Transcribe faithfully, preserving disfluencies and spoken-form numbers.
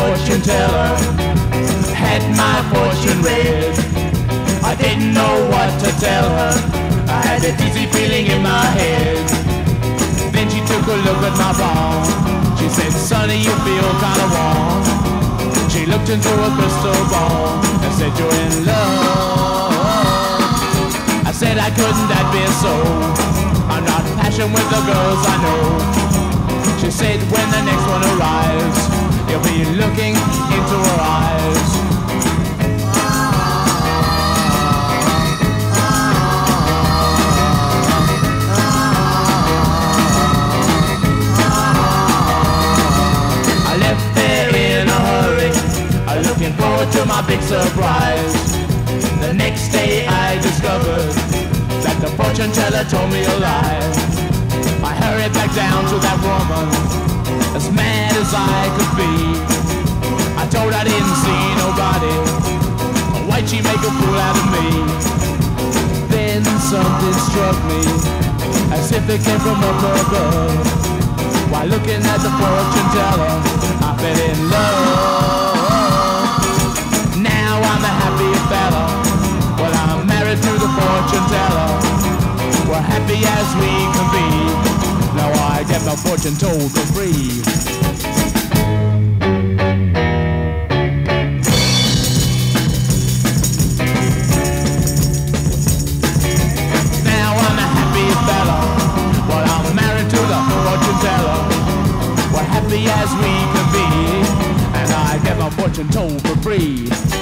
fortune teller had my fortune read. I didn't know what to tell her. I had a dizzy feeling in my head. Then she took a look at my palm. She said, "Sonny, you feel kinda warm." She looked into a crystal ball and said, "You're in love." I said, "I couldn't, that be so. I'm not passionate with the girls I know." She said, "When the next one arrives, you'll be looking into her eyes." To my big surprise, the next day I discovered that the fortune teller told me a lie. I hurried back down to that woman, as mad as I could be. I told her I didn't see nobody, why'd she make a fool out of me? Then something struck me, as if it came from up above. While looking at the fortune teller, I fell in love. Fortune teller, we're happy as we can be. Now I get my fortune told for free. Now I'm a happy fella, well I'm married to the fortune teller. We're happy as we can be, and I get my fortune told for free.